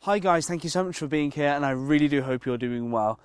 Hi guys, thank you so much for being here and I really do hope you're doing well.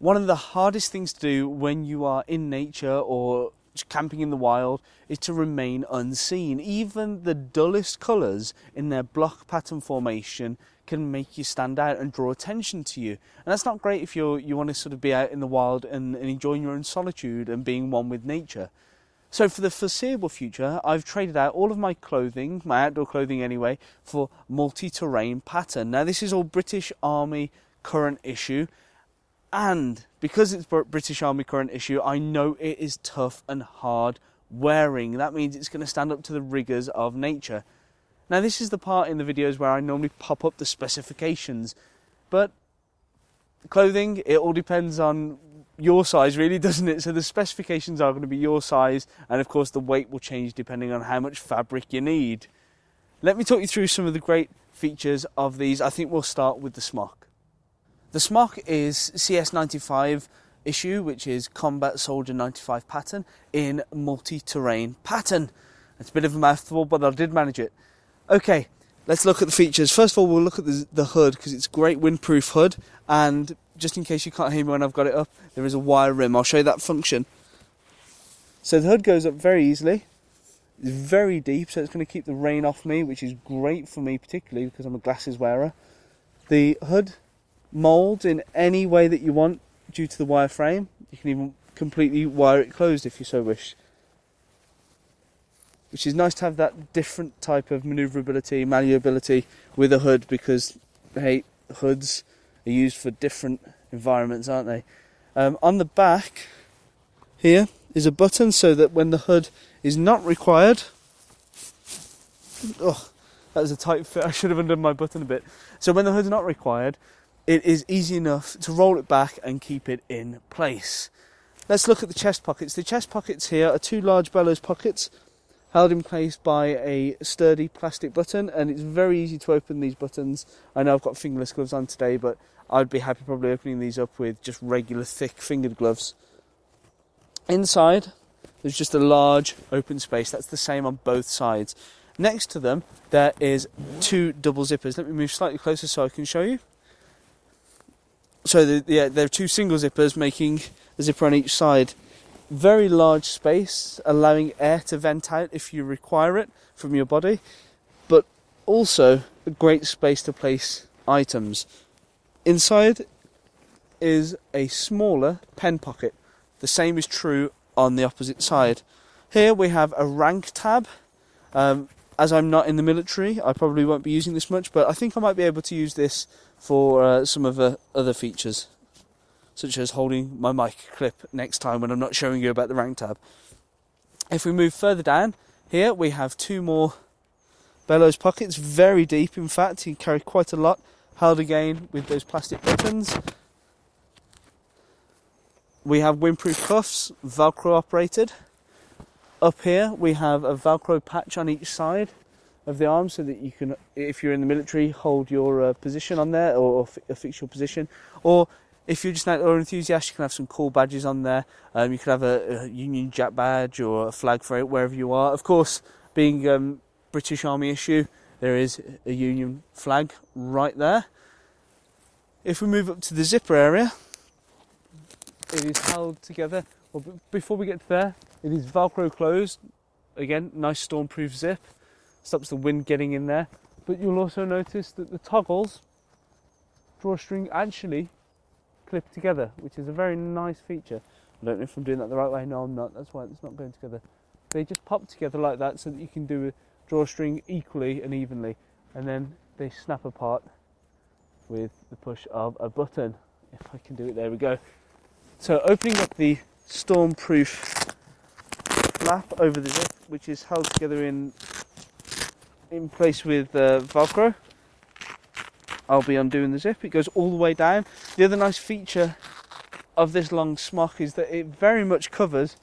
One of the hardest things to do when you are in nature or camping in the wild is to remain unseen. Even the dullest colours in their block pattern formation can make you stand out and draw attention to you. And that's not great if you want to sort of be out in the wild and enjoying your own solitude and being one with nature. So for the foreseeable future, I've traded out all of my clothing, my outdoor clothing anyway, for multi-terrain pattern. Now this is all British Army current issue, and because it's British Army current issue, I know it is tough and hard wearing. That means it's going to stand up to the rigours of nature. Now this is the part in the videos where I normally pop up the specifications, but clothing, it all depends on your size really, doesn't it? So the specifications are going to be your size, and of course the weight will change depending on how much fabric you need. Let me talk you through some of the great features of these. I think we'll start with the smock. The smock is CS95 issue, which is Combat Soldier 95 pattern in multi-terrain pattern. It's a bit of a mouthful, but I did manage it. Okay, let's look at the features. First of all, we'll look at the hood, because it's a great windproof hood, and just in case you can't hear me when I've got it up, there is a wire rim. I'll show you that function. So the hood goes up very easily. It's very deep, so it's going to keep the rain off me, which is great for me particularly because I'm a glasses wearer. The hood molds in any way that you want due to the wire frame. You can even completely wire it closed if you so wish, which is nice to have that different type of manoeuvrability, malleability with a hood, because, hey, hoods are used for different environments, aren't they? On the back here is a button so that when the hood is not required... Oh, that was a tight fit. I should have undone my button a bit. So when the hood's not required, it is easy enough to roll it back and keep it in place. Let's look at the chest pockets. The chest pockets here are two large bellows pockets, held in place by a sturdy plastic button, and it's very easy to open these buttons. I know I've got fingerless gloves on today, but I'd be happy probably opening these up with just regular thick fingered gloves. Inside, there's just a large open space. That's the same on both sides. Next to them, there is two double zippers. Let me move slightly closer so I can show you. So there are two single zippers making a zipper on each side. Very large space, allowing air to vent out if you require it from your body, but also a great space to place items. Inside is a smaller pen pocket. The same is true on the opposite side. Here we have a rank tab. As I'm not in the military, I probably won't be using this much, but I think I might be able to use this for some of the other features, such as holding my mic clip next time when I'm not showing you about the rank tab. If we move further down, here we have two more bellows pockets, very deep in fact, you can carry quite a lot, held again with those plastic buttons. We have windproof cuffs, Velcro operated. Up here we have a Velcro patch on each side of the arm so that you can, if you're in the military, hold your position on there, or affix your position, or if you're just an outdoor enthusiast, you can have some cool badges on there. You could have a Union Jack badge or a flag for it, wherever you are. Of course, being British Army issue, there is a Union flag right there. If we move up to the zipper area, it is held together. Well, before we get to there, it is Velcro closed. Again, nice stormproof zip. Stops the wind getting in there. But you'll also notice that the toggles, drawstring actually, clip together, which is a very nice feature. I don't know if I'm doing that the right way. No, I'm not. That's why it's not going together. They just pop together like that so that you can do a drawstring equally and evenly, and then they snap apart with the push of a button. If I can do it, there we go. So opening up the stormproof flap over the zip, which is held together in place with Velcro. I'll be undoing the zip. It goes all the way down. The other nice feature of this long smock is that it very much covers,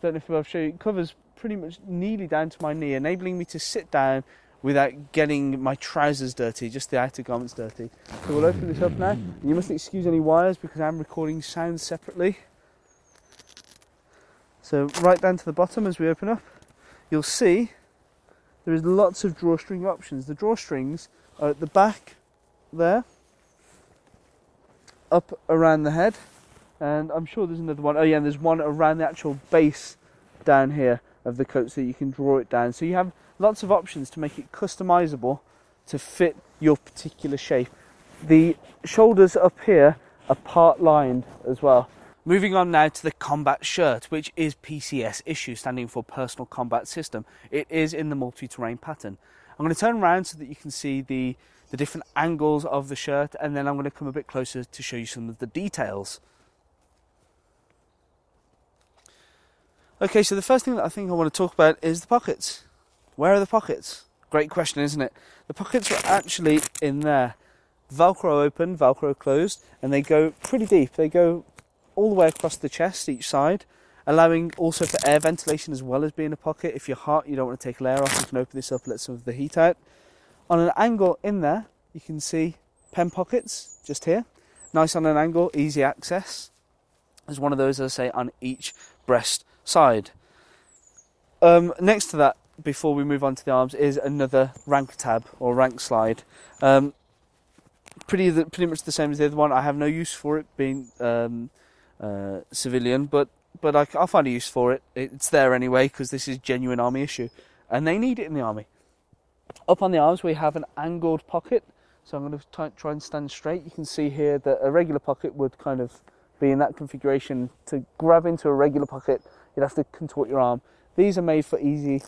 I don't know if I'll show you, it covers pretty much nearly down to my knee, enabling me to sit down without getting my trousers dirty, just the outer garments dirty. So we'll open this up now. You mustn't excuse any wires because I'm recording sound separately. So right down to the bottom as we open up, you'll see there is lots of drawstring options. The drawstrings are at the back there, up around the head, and I'm sure there's another one. Oh yeah, and there's one around the actual base down here of the coat so you can draw it down. So you have lots of options to make it customizable to fit your particular shape. The shoulders up here are part lined as well. Moving on now to the combat shirt, which is PCS issue, standing for Personal Combat System. It is in the multi-terrain pattern. I'm going to turn around so that you can see the different angles of the shirt, and then I'm going to come a bit closer to show you some of the details. Okay, so the first thing that I think I want to talk about is the pockets. Where are the pockets? Great question, isn't it? The pockets are actually in there. Velcro open, Velcro closed, and they go pretty deep. They go all the way across the chest, each side, allowing also for air ventilation as well as being a pocket. If you're hot, you don't want to take a layer off, you can open this up, let some of the heat out. On an angle in there, you can see pen pockets just here. Nice on an angle, easy access. There's one of those, as I say, on each breast side. Next to that, before we move on to the arms, is another rank tab or rank slide. Pretty much the same as the other one. I have no use for it being civilian, but I'll find a use for it. It's there anyway because this is genuine army issue and they need it in the army. Up on the arms we have an angled pocket, so I'm going to try and stand straight. You can see here that a regular pocket would kind of be in that configuration. To grab into a regular pocket you'd have to contort your arm. These are made for easy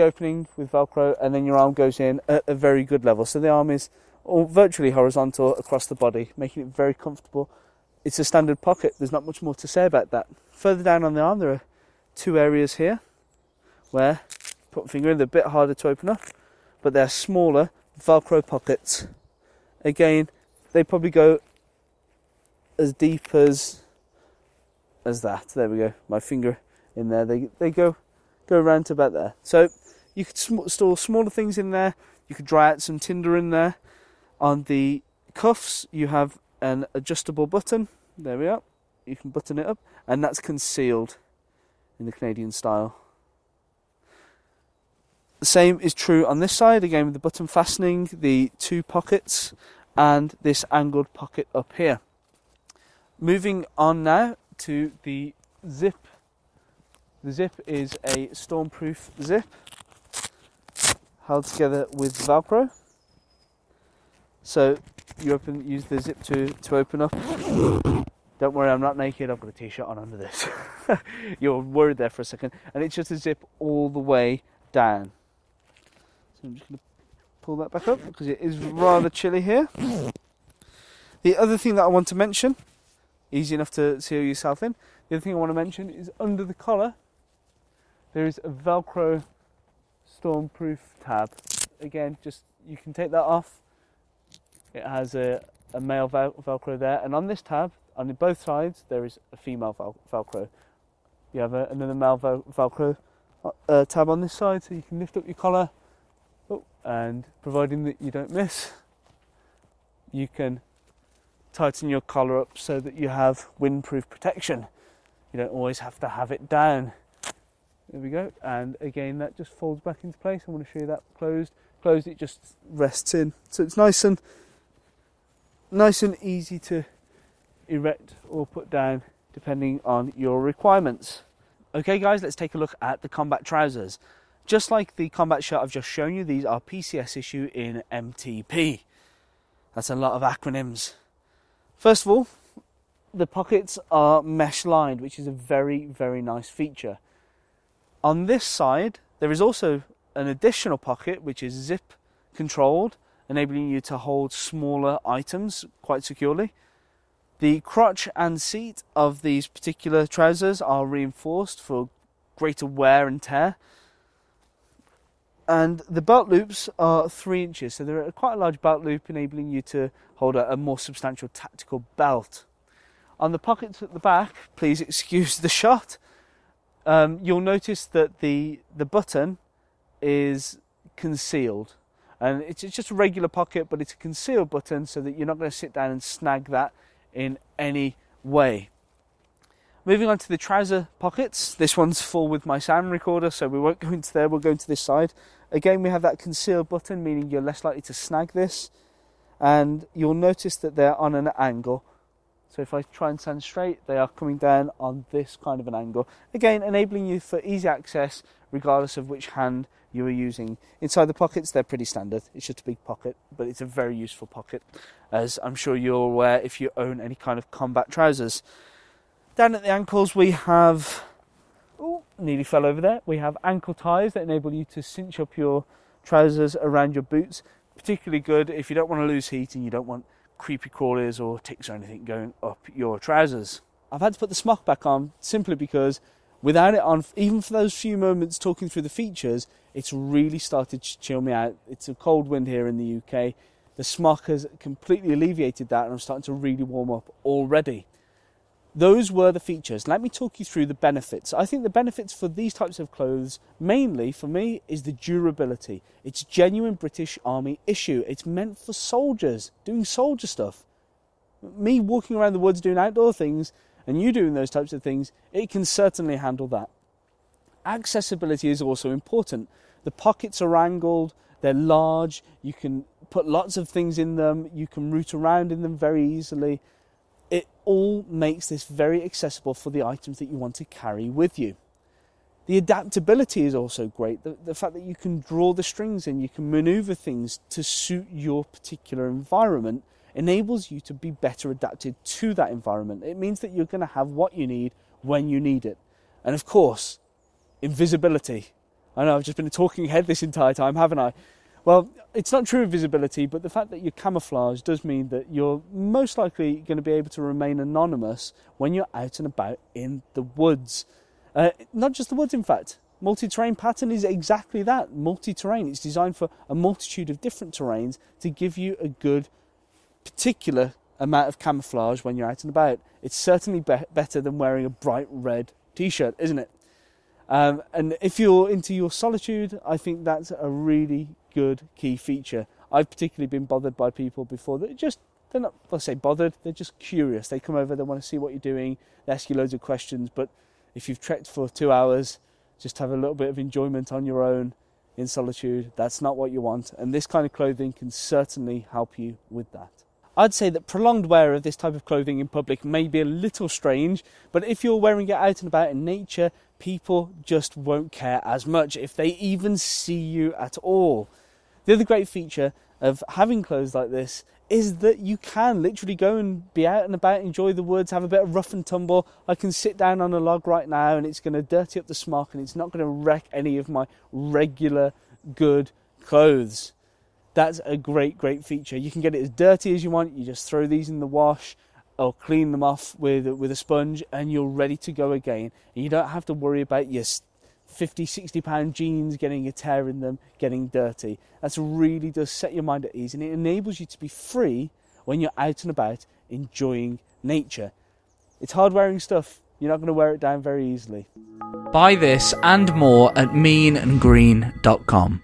opening with Velcro, and then your arm goes in at a very good level, so the arm is all virtually horizontal across the body, making it very comfortable. It's a standard pocket, there's not much more to say about that. Further down on the arm there are two areas here where, put my finger in, they're a bit harder to open up, but they're smaller Velcro pockets. Again, they probably go as deep as that. There we go, my finger in there. They go around to about there. So you could store smaller things in there, you could dry out some tinder in there. On the cuffs you have an adjustable button, there we are, you can button it up, and that's concealed in the Canadian style. The same is true on this side, again with the button fastening, the two pockets, and this angled pocket up here. Moving on now to the zip. The zip is a stormproof zip, held together with Velcro. So you use the zip to open up. Don't worry, I'm not naked, I've got a t-shirt on under this. You're worried there for a second. And it's just a zip all the way down. So I'm just going to pull that back up because it is rather chilly here. The other thing that I want to mention, easy enough to seal yourself in, the other thing I want to mention is under the collar there is a Velcro stormproof tab. Again, just you can take that off. It has a male Velcro there, and on this tab, on both sides, there is a female Velcro. You have another male Velcro tab on this side, so you can lift up your collar, and providing that you don't miss, you can tighten your collar up so that you have windproof protection. You don't always have to have it down. There we go, and again, that just folds back into place. I want to show you that closed. Closed, it just rests in, so it's nice and easy to erect or put down depending on your requirements. Okay guys, let's take a look at the combat trousers. Just like the combat shirt I've just shown you, these are PCS issue in MTP. That's a lot of acronyms. First of all, the pockets are mesh lined, which is a very nice feature. On this side there is also an additional pocket which is zip controlled, enabling you to hold smaller items quite securely. The crotch and seat of these particular trousers are reinforced for greater wear and tear. And the belt loops are 3 inches, so they're quite a large belt loop, enabling you to hold a more substantial tactical belt. On the pockets at the back, please excuse the shot, you'll notice that the button is concealed. And it's just a regular pocket, but it's a concealed button so that you're not going to sit down and snag that in any way. Moving on to the trouser pockets, this one's full with my sound recorder, so we won't go into there, we'll go into this side. Again, we have that conceal button, meaning you're less likely to snag this. And you'll notice that they're on an angle. So if I try and stand straight, they are coming down on this kind of an angle. Again, enabling you for easy access, regardless of which hand you are using. Inside the pockets, they're pretty standard. It's just a big pocket, but it's a very useful pocket, as I'm sure you're aware if you own any kind of combat trousers. Down at the ankles, we have... Oh, nearly fell over there. We have ankle ties that enable you to cinch up your trousers around your boots. Particularly good if you don't want to lose heat and you don't want creepy crawlers or ticks or anything going up your trousers. I've had to put the smock back on simply because without it on, even for those few moments talking through the features, it's really started to chill me out. It's a cold wind here in the UK. The smock has completely alleviated that and I'm starting to really warm up already. Those were the features. Let me talk you through the benefits. I think the benefits for these types of clothes, mainly for me, is the durability. It's a genuine British Army issue. It's meant for soldiers, doing soldier stuff. Me walking around the woods doing outdoor things and you doing those types of things, it can certainly handle that. Accessibility is also important. The pockets are angled, they're large, you can put lots of things in them, you can root around in them very easily. It all makes this very accessible for the items that you want to carry with you. The adaptability is also great. The fact that you can draw the strings and you can maneuver things to suit your particular environment enables you to be better adapted to that environment. It means that you're going to have what you need when you need it. And of course, invisibility. I know I've just been a talking head this entire time, haven't I? Well, it's not true invisibility, but the fact that you're camouflaged does mean that you're most likely going to be able to remain anonymous when you're out and about in the woods. Not just the woods, in fact. Multi-terrain pattern is exactly that, multi-terrain. It's designed for a multitude of different terrains to give you a good particular amount of camouflage when you're out and about. It's certainly better than wearing a bright red t-shirt, isn't it? And if you're into your solitude, I think that's a really good key feature. I've particularly been bothered by people before that they're not, I say bothered, they're just curious. They come over, they want to see what you're doing, they ask you loads of questions, but if you've trekked for 2 hours, just have a little bit of enjoyment on your own in solitude. That's not what you want, and this kind of clothing can certainly help you with that. I'd say that prolonged wear of this type of clothing in public may be a little strange, but if you're wearing it out and about in nature, people just won't care as much if they even see you at all. The other great feature of having clothes like this is that you can literally go and be out and about, enjoy the woods, have a bit of rough and tumble. I can sit down on a log right now and it's going to dirty up the smock and it's not going to wreck any of my regular good clothes. That's a great, great feature. You can get it as dirty as you want. You just throw these in the wash or clean them off with a sponge and you're ready to go again. And you don't have to worry about your 50, 60 pound jeans getting a tear in them, getting dirty. That really does set your mind at ease and it enables you to be free when you're out and about enjoying nature. It's hard wearing stuff. You're not going to wear it down very easily. Buy this and more at meanandgreen.com.